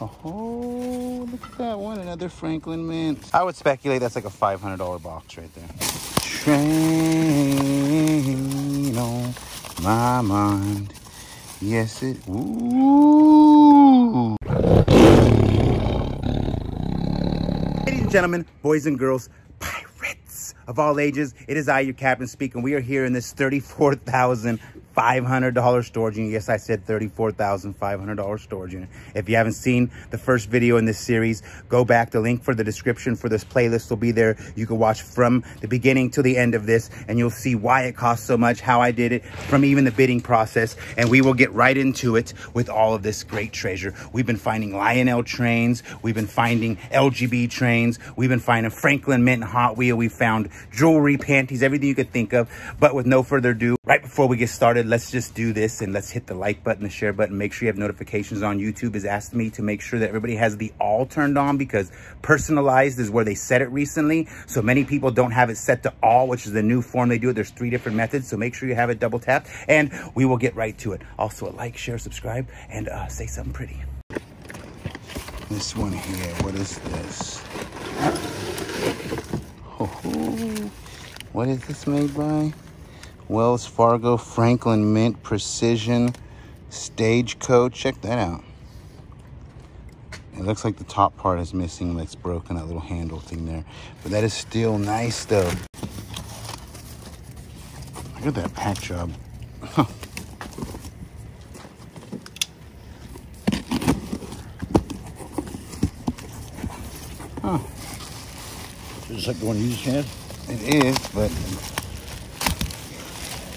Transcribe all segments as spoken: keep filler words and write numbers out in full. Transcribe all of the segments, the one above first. Oh, look at that one. Another Franklin Mint. I would speculate that's like a five hundred dollar box right there. Train on my mind. Yes, it... Ooh. Ladies and gentlemen, boys and girls, pirates of all ages, it is I, your captain, speaking. We are here in this thirty-four thousand five hundred dollar storage unit. Yes, I said thirty-four thousand five hundred dollar storage unit. If you haven't seen the first video in this series, go back. The link for the description for this playlist will be there. You can watch from the beginning to the end of this, and you'll see why it costs so much, how I did it, from even the bidding process, and we will get right into it with all of this great treasure. We've been finding Lionel trains. We've been finding L G B trains. We've been finding Franklin Mint and Hot Wheel. We found jewelry, panties, everything you could think of. But with no further ado, right before we get started, let's just do this, and let's hit the like button, the share button. Make sure you have notifications on. YouTube has asked me to make sure that everybody has the all turned on, because personalized is where they set it recently. So many people don't have it set to all, which is the new form they do it. There's three different methods. So make sure you have it double tapped, and we will get right to it. Also, a like, share, subscribe, and uh, say something pretty. This one here, what is this? Oh, what is this made by? Wells Fargo, Franklin Mint, Precision, Stagecoach. Check that out. It looks like the top part is missing. That's broken, that little handle thing there. But that is still nice, though. Look at that pack job. Huh. Huh. Is this like the one you just had? It is, but...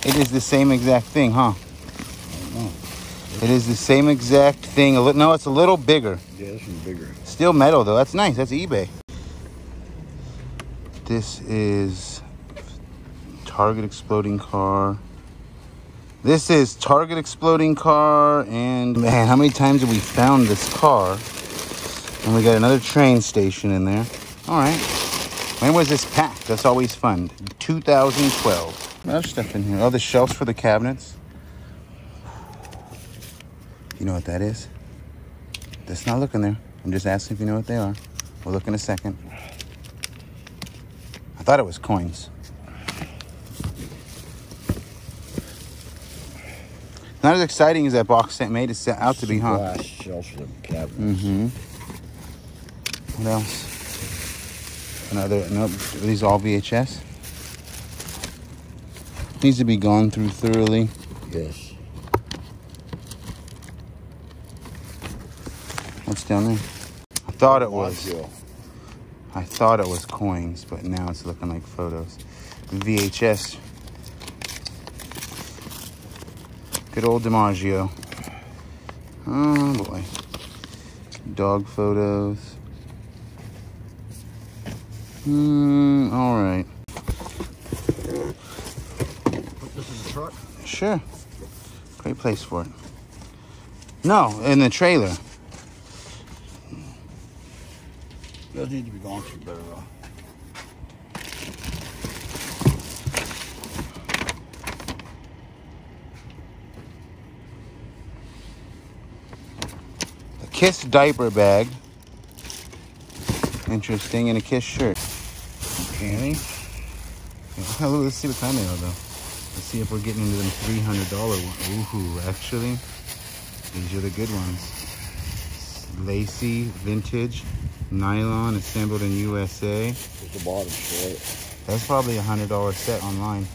It is the same exact thing, huh? It is the same exact thing. No, it's a little bigger. Yeah, this one's bigger. Still metal, though. That's nice. That's eBay. This is Target exploding car. This is Target exploding car. And, man, how many times have we found this car? And we got another train station in there. All right. When was this packed? That's always fun. two thousand twelve. There's stuff in here. Oh, the shelves for the cabinets. You know what that is? That's not looking there. I'm just asking if you know what they are. We'll look in a second. I thought it was coins. Not as exciting as that box set made it out to be, huh? Glass shelves for the cabinets. Mm-hmm. What else? Another, nope. Are these all V H S? Needs to be gone through thoroughly. Yes. What's down there? I thought it was. I thought it was coins, but now it's looking like photos. V H S. Good old DiMaggio. Oh boy. Dog photos. Hmm. All right. Sure. Great place for it. No, in the trailer. Those need to be gone through better though. A Kiss diaper bag. Interesting, and a Kiss shirt. Okay. Let's see what kind they are though. Let's see if we're getting into them three hundred dollar ones. Ooh, actually, these are the good ones. Lacy, vintage, nylon, assembled in U S A. There's the bottom short. That's probably a one hundred dollar set online.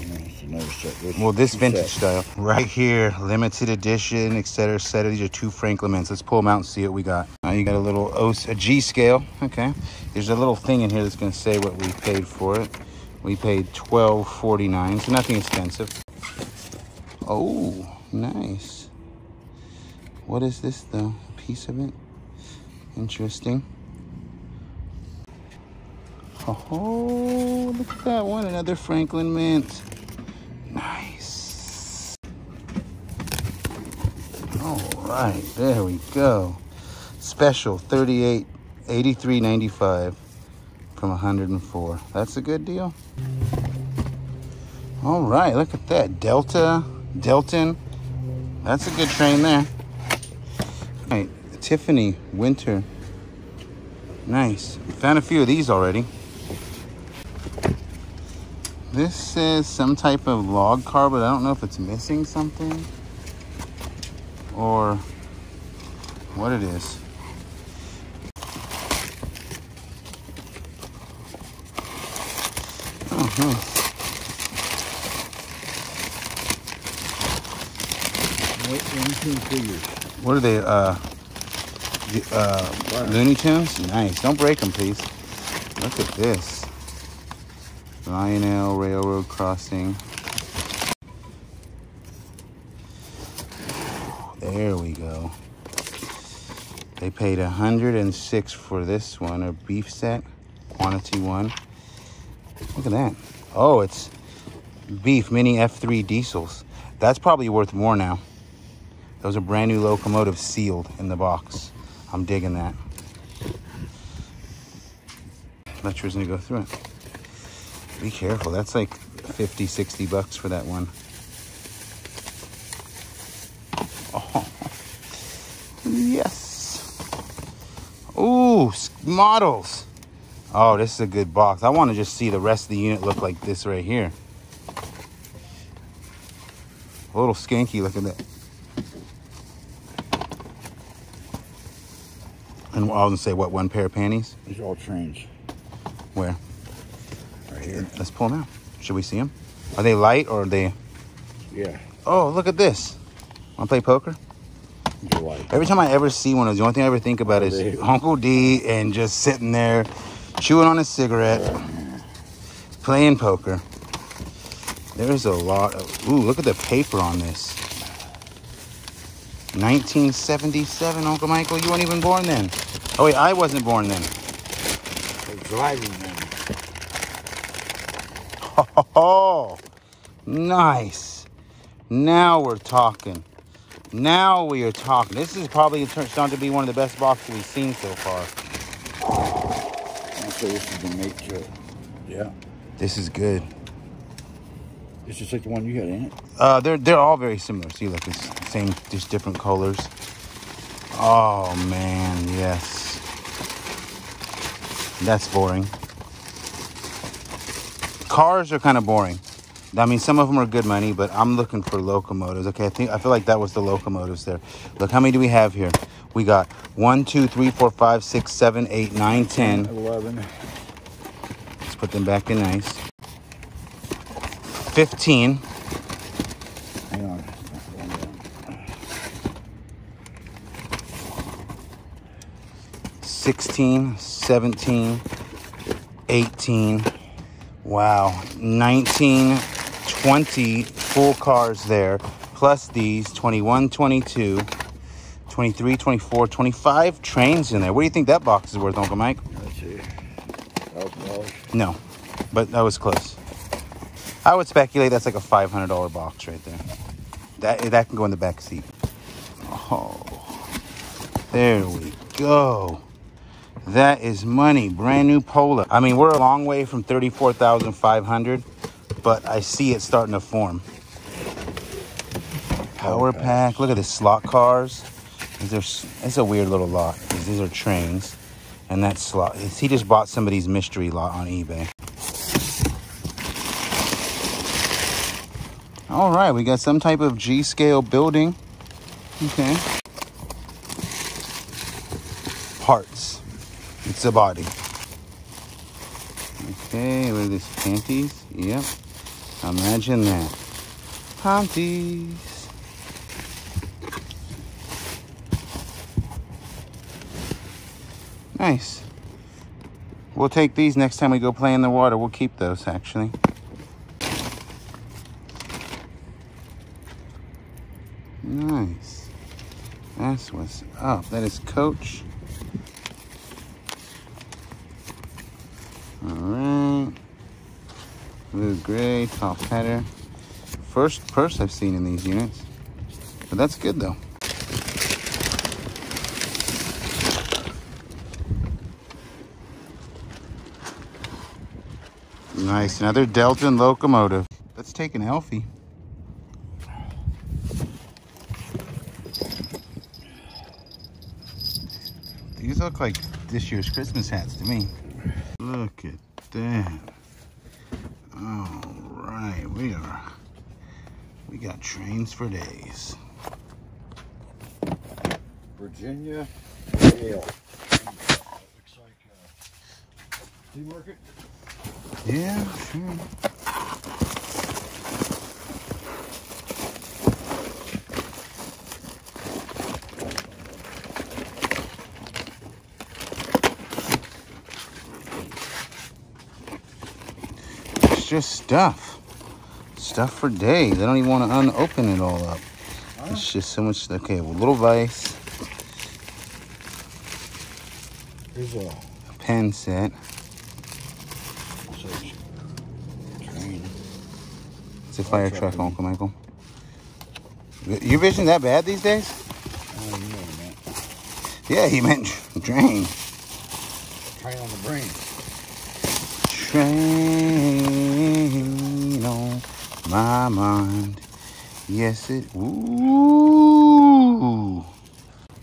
Yeah, set. Well, this vintage sets. Style. Right here, limited edition, et cetera, et cetera. These are two Franklin Mints. Let's pull them out and see what we got. Now you got a little o a G scale. Okay. There's a little thing in here that's going to say what we paid for it. We paid twelve forty-nine, so nothing expensive. Oh, nice. What is this though? A piece of it? Interesting. Oh, look at that one. Another Franklin Mint. Nice. All right, there we go. Special thirty-eight eighty-three ninety-five. From one hundred and four. That's a good deal. All right, look at that. Delta, Deltan. That's a good train there. All right, Tiffany winter. Nice. Found a few of these already. This says some type of log car, but I don't know if it's missing something or what it is. Uh-huh. What are they? Uh, the, uh, Looney Tunes? Nice. Don't break them, please. Look at this. Lionel Railroad Crossing. There we go. They paid one hundred six for this one, a beef set, quantity one. Look at that. Oh, it's beef mini F three diesels. That's probably worth more now. Those are brand new locomotives sealed in the box. I'm digging that. Not sure it's gonna go through it. Be careful, that's like fifty, sixty bucks for that one. Oh, yes. Ooh, models. Oh, this is a good box. I want to just see the rest of the unit look like this right here. A little skanky, look at that. And I was gonna say, what, one pair of panties? These are all change. Where? Here. Let's pull them out. Should we see them? Are they light or are they? Yeah. Oh, look at this. Want to play poker? Light. Every time I ever see one of those, the only thing I ever think about oh, is dude. Uncle D and just sitting there chewing on a cigarette, yeah. Playing poker. There's a lot of... Ooh, look at the paper on this. nineteen seventy-seven, Uncle Michael. You weren't even born then. Oh, wait, I wasn't born then. They're driving then. Oh, nice. Now we're talking. Now we are talking. This is probably turned out to be one of the best boxes we've seen so far. So this is the nature. Yeah. This is good. It's just like the one you had, ain't it? Uh, they're they're all very similar. See, look, it's the same, just different colors. Oh man, yes. That's boring. Cars are kind of boring. I mean, some of them are good money, but I'm looking for locomotives. Okay, I think I feel like that was the locomotives there. Look, how many do we have here? We got one, two, three, four, five, six, seven, eight, nine, ten, eleven. Let's put them back in nice. Fifteen. Hang on. Sixteen, seventeen, eighteen. Wow, nineteen, twenty full cars there, plus these, twenty-one, twenty-two, twenty-three, twenty-four, twenty-five trains in there. What do you think that box is worth, Uncle Mike? Let's see. one thousand dollars? No, but that was close. I would speculate that's like a five hundred dollar box right there. That, that can go in the back seat. Oh, there we go. That is money. Brand new Polo. I mean, we're a long way from thirty-four thousand five hundred dollars, but I see it starting to form. Power pack. Look at this. Slot cars. These are, it's a weird little lot. These are trains. And that slot. He just bought somebody's mystery lot on eBay. All right. We got some type of G-scale building. Okay. Parts. It's a body. Okay, what are these? Panties? Yep. Imagine that. Panties. Nice. We'll take these next time we go play in the water. We'll keep those, actually. Nice. That's what's up. That is Coach. Alright, blue gray, top header. First purse I've seen in these units, but that's good though. Nice, another Deltan locomotive. Let's take an Elfie. These look like this year's Christmas hats to me. Look at that. All right, we are, we got trains for days. Virginia Rail. Looks like uh, flea market. Yeah, sure. Just stuff stuff for days. I don't even want to unopen it all up. Huh? It's just so much. Okay, well, little vice. Here's a, a pen set. It's a fire truck, Uncle Michael. Your vision that bad these days? Oh, you know what he meant. Yeah, he meant drain. Train on the brain. Train on my mind. Yes, it. Ooh.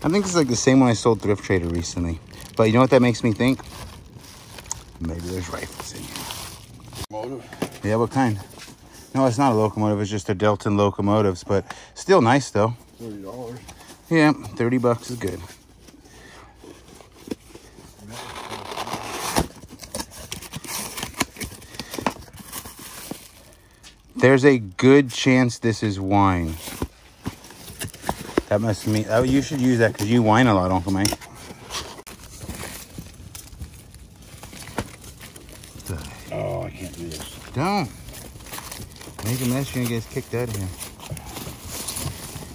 I think it's like the same one I sold Thrift Trader recently. But you know what that makes me think? Maybe there's rifles in here. Locomotive? Yeah, what kind? No, it's not a locomotive. It's just a Deltan locomotives. But still nice, though. thirty dollars. Yeah, thirty bucks is good. There's a good chance this is wine. That must mean... Oh, you should use that because you wine a lot, Uncle Mike. Oh, I can't do this. Don't. Make a mess, you're going to get kicked out of here.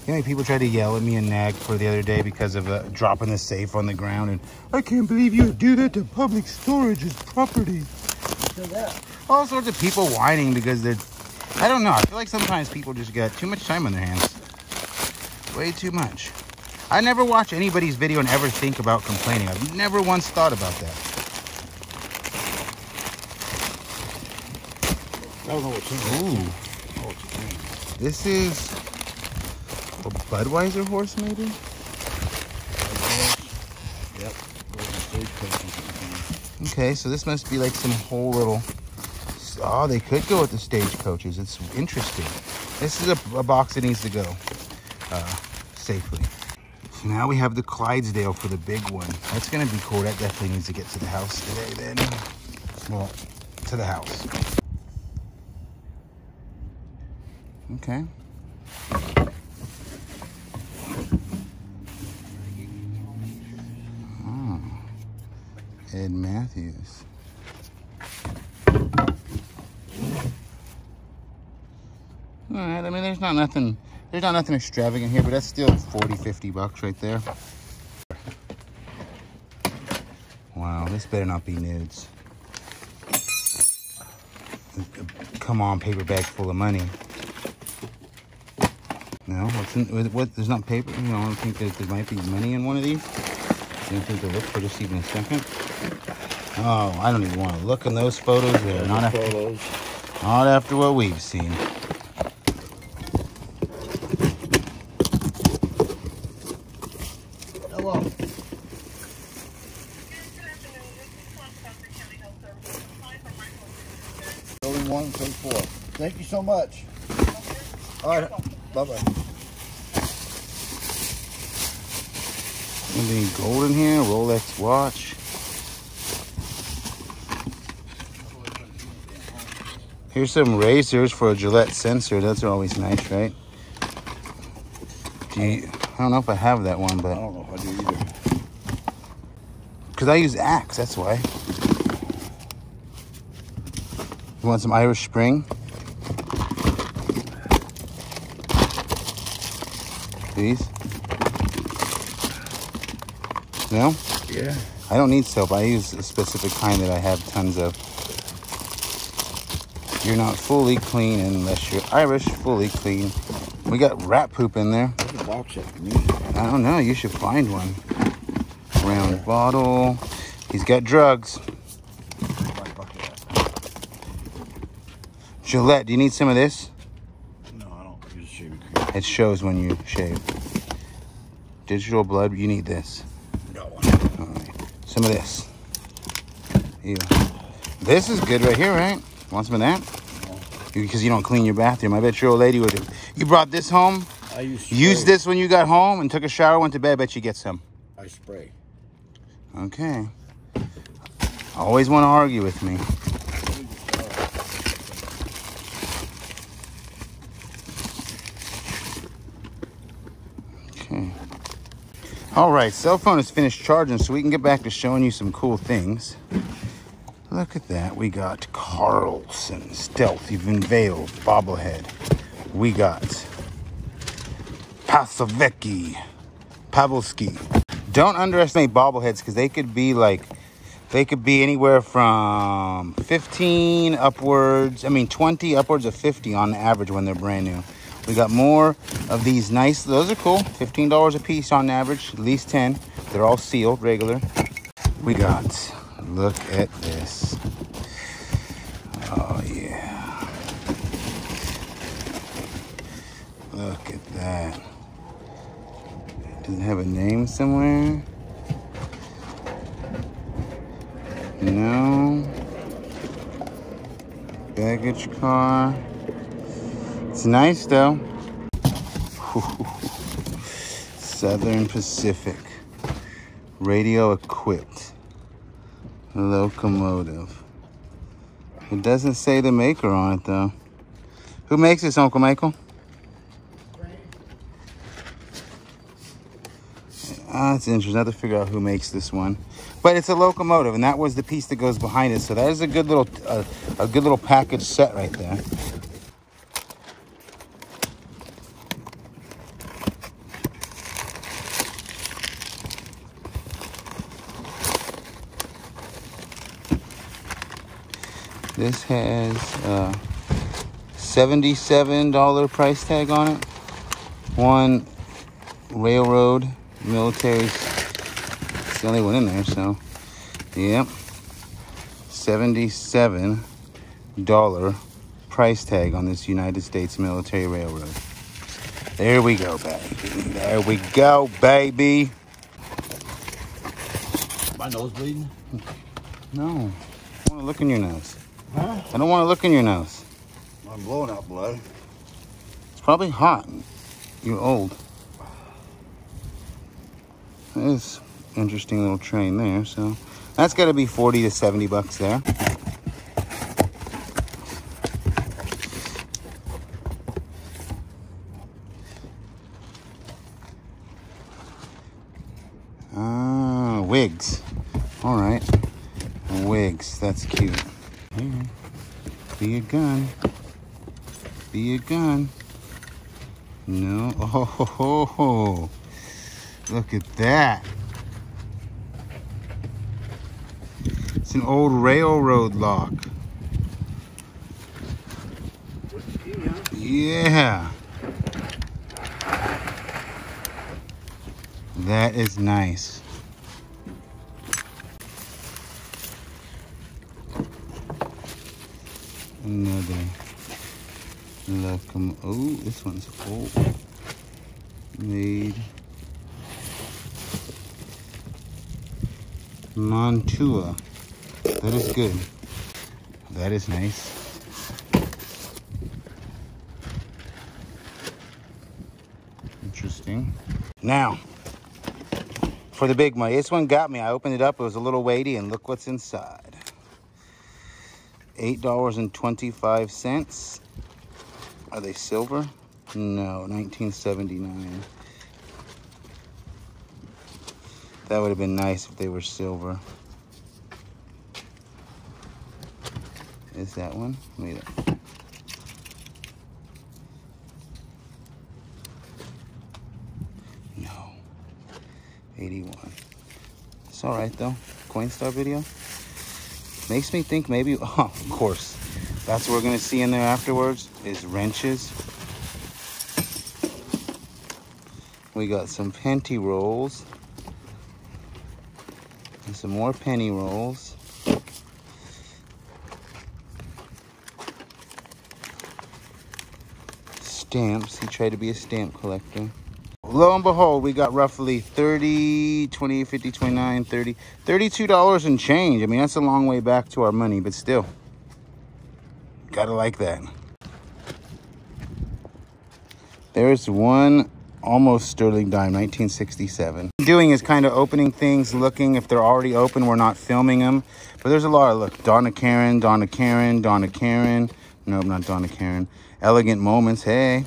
You know, like people tried to yell at me and nag for the other day because of uh, dropping the safe on the ground. And I can't believe you would do that to public storage as property. All sorts of people whining because they're... I don't know. I feel like sometimes people just got too much time on their hands. Way too much. I never watch anybody's video and ever think about complaining. I've never once thought about that. I don't know what's in there. Ooh. Oh, it's green. This is a Budweiser horse, maybe? Yep. Okay, so this must be like some whole little... Oh, they could go with the stagecoaches. It's interesting. This is a, a box that needs to go uh, safely. So now we have the Clydesdale for the big one. That's going to be cool. That definitely needs to get to the house today then. Well, to the house. Okay. Oh. Ed Matthews. All right, I mean, there's not nothing, there's not nothing extravagant here, but that's still forty, fifty bucks right there. Wow, this better not be nudes. Come on, paper bag full of money. No, what's in, what, there's not paper, you know, I don't think that there might be money in one of these. I don't think they'll look for just even a second. Oh, I don't even want to look in those photos. They're not after, not after what we've seen. Thank you so much. All right. Bye-bye. Anything gold in here? Rolex watch. Here's some razors for a Gillette sensor. Those are always nice, right? Do you, I don't know if I have that one, but... I don't know if I do either. Because I use Axe, that's why. You want some Irish Spring? These? No? Yeah. I don't need soap. I use a specific kind that I have tons of. You're not fully clean unless you're Irish fully clean. We got rat poop in there. There's a box that can use it. I don't know. You should find one. Round yeah. Bottle. He's got drugs. Gillette. Do you need some of this? It shows when you shave. Digital blood, you need this. No. All right. some of this. Ew. This is good right here, right? Want some of that? Because you don't clean your bathroom. I bet your old lady would have. You brought this home? I used to. Used this when you got home and took a shower, went to bed. I bet you get some. I spray. Okay. Always want to argue with me. Okay. All right, cell phone is finished charging, so we can get back to showing you some cool things. Look at that. We got Carlson, Stealth, Even Veiled, Bobblehead. We got Pasovecki, Pavelski. Don't underestimate bobbleheads because they could be like, they could be anywhere from fifteen upwards, I mean twenty upwards of fifty on average when they're brand new. We got more of these nice, those are cool, fifteen dollars a piece on average, at least ten. They're all sealed, regular. We got, look at this. Oh yeah. Look at that. Does it have a name somewhere? No. Baggage car. It's nice though. Southern Pacific. Radio equipped. Locomotive. It doesn't say the maker on it though. Who makes this, Uncle Michael? Ah, it's interesting. I have to figure out who makes this one. But it's a locomotive, and that was the piece that goes behind it. So that is a good little, uh, a good little package set right there. This has a seventy-seven dollar price tag on it. One railroad, military. It's the only one in there, so yep, seventy-seven dollar price tag on this United States Military Railroad. There we go, baby. There we go, baby. My nose bleeding? No. I don't want to look in your nose. Huh? I don't want to look in your nose. I'm blowing out blood. It's probably hot. You're old. It is. Interesting little train there, so that's got to be forty to seventy bucks there. Ah, wigs. All right, wigs. That's cute. Here, be a gun. Be a gun. No. Oh, ho, ho, ho. Look at that. An old railroad lock. Yeah. That is nice. Another locomotive. Oh, this one's old. Made Mantua. That is good. That is nice. Interesting. Now, for the big money. This one got me. I opened it up. It was a little weighty, and look what's inside. eight dollars and twenty-five cents. Are they silver? No, nineteen seventy-nine. That would have been nice if they were silver. Is that one? Wait up. No. eighty-one. It's all right though. Coinstar video. Makes me think maybe, oh, of course. That's what we're gonna see in there afterwards is wrenches. We got some penny rolls. And some more penny rolls. Stamps. He tried to be a stamp collector. lo and behold, we got roughly thirty, twenty, fifty, twenty-nine, thirty, thirty-two dollars and change. I mean, that's a long way back to our money, but still, gotta like that. There's one almost sterling dime, nineteen sixty-seven. Doing is kind of opening things, looking if they're already open. We're not filming them, but there's a lot of look. Donna Karan, Donna Karan, Donna Karan. No, not Donna Karan. Elegant Moments. Hey,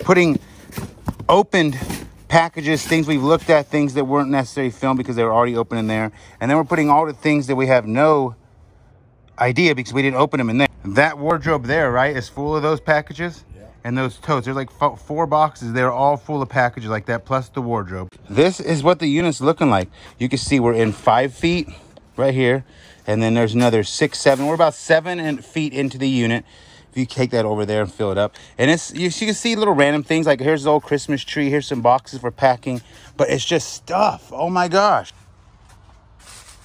putting opened packages, things we've looked at, things that weren't necessarily filmed because they were already open in there, and then we're putting all the things that we have no idea because we didn't open them in there. That wardrobe there, right, is full of those packages. Yeah. And those totes, there's like four boxes, they're all full of packages like that, plus the wardrobe. This is what the unit's looking like. You can see we're in five feet right here, and then there's another six, seven, we're about seven feet into the unit. If you take that over there and fill it up, and it's you, you can see little random things like here's the old Christmas tree, here's some boxes for packing, but it's just stuff. Oh my gosh,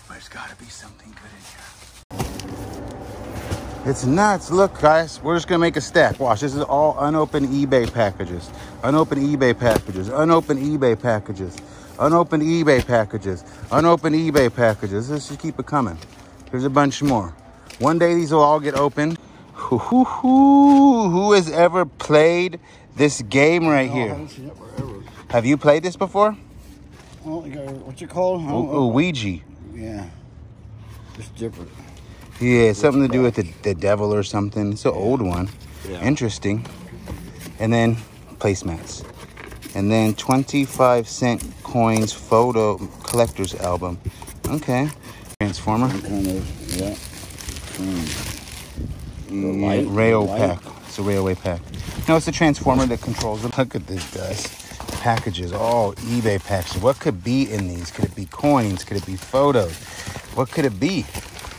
there's got to be something good in here. It's nuts. Look guys, we're just gonna make a stack. Watch, this is all unopened eBay packages, unopened eBay packages, unopened eBay packages, unopened eBay packages, unopened eBay packages. Let's just keep it coming. Here's a bunch more. One day these will all get opened. Who, who, who, who has ever played this game right no, here? I haven't seen it forever. Have you played this before? Well, what's it called? O Ouija. Yeah. It's different. Yeah, it's something to do with the, the devil or something. It's an yeah. old one. Yeah. Interesting. And then placemats. And then twenty-five cent coins photo collector's album. Okay. Transformer. Yeah. Mm. Light, rail pack. It's a railway pack. No, it's a transformer that controls them. Look at this, guys. Packages, all eBay packages. What could be in these? Could it be coins? Could it be photos? What could it be?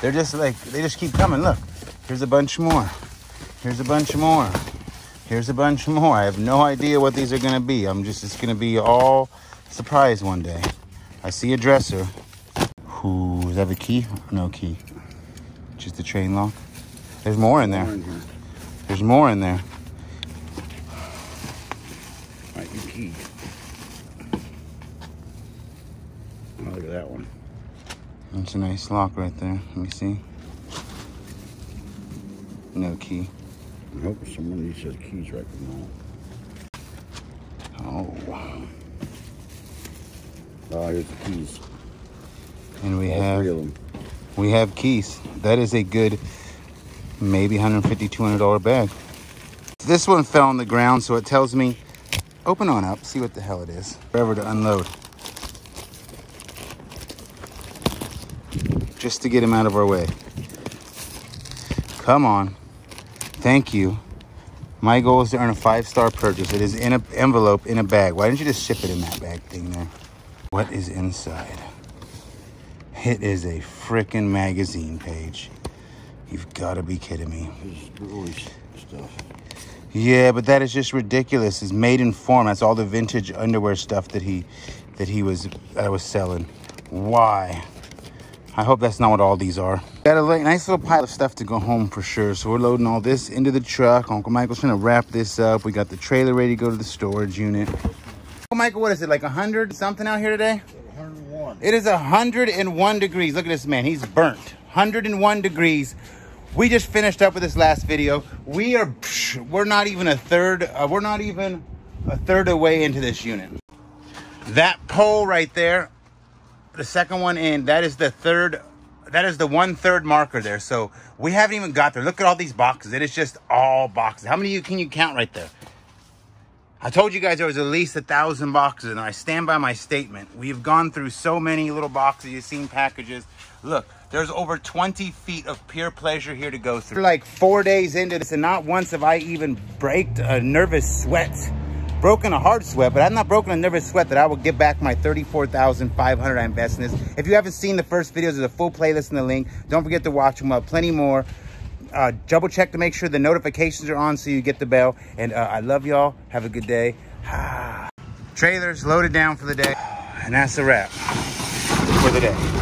They're just like, they just keep coming. Look, here's a bunch more. Here's a bunch more. Here's a bunch more. I have no idea what these are going to be. I'm just, it's going to be all surprise one day. I see a dresser. Ooh, is that the key? No key. Just the chain lock. There's more in there. More in here. There's more in there. Might be key. Oh, look at that one. That's a nice lock right there. Let me see. No key. I hope someone needs those keys right now. Oh, wow. Oh, here's the keys. And we All have... three of them. We have keys. That is a good... maybe one hundred fifty, two hundred dollar bag. This one fell on the ground, so it tells me open on up, see what the hell it is. Forever to unload, just to get him out of our way. Come on. Thank you. My goal is to earn a five-star purchase. It is in an envelope in a bag. Why didn't you just ship it in that bag thing there? What is inside? It is a freaking magazine page. You've got to be kidding me. Stuff. Yeah, but that is just ridiculous. It's made in form. That's all the vintage underwear stuff that he that he was I was selling. Why? I hope that's not what all these are. Got a nice little pile of stuff to go home for sure. So we're loading all this into the truck. Uncle Michael's trying to wrap this up. We got the trailer ready to go to the storage unit. Uncle Michael, what is it, like a hundred something out here today? one oh one. It is one hundred and one degrees. Look at this man. He's burnt. one hundred and one degrees. We just finished up with this last video. We are we're not even a third uh, we're not even a third away into this unit. That pole right there, the second one in, that is the third, that is the one third marker there. So we haven't even got there. Look at all these boxes. It is just all boxes. How many of you can you count right there? I told you guys there was at least a thousand boxes, and I stand by my statement. We've gone through so many little boxes. You've seen packages. Look, there's over twenty feet of pure pleasure here to go through. We're like four days into this, and not once have I even braked a nervous sweat. Broken a hard sweat, but I've not broken a nervous sweat that I will get back my thirty-four thousand five hundred dollars I invest in this. If you haven't seen the first videos, there's a full playlist in the link. Don't forget to watch them. Up. Plenty more. Uh, double check to make sure the notifications are on so you get the bell. And uh, I love y'all. Have a good day. Trailers loaded down for the day. And that's a wrap for the day.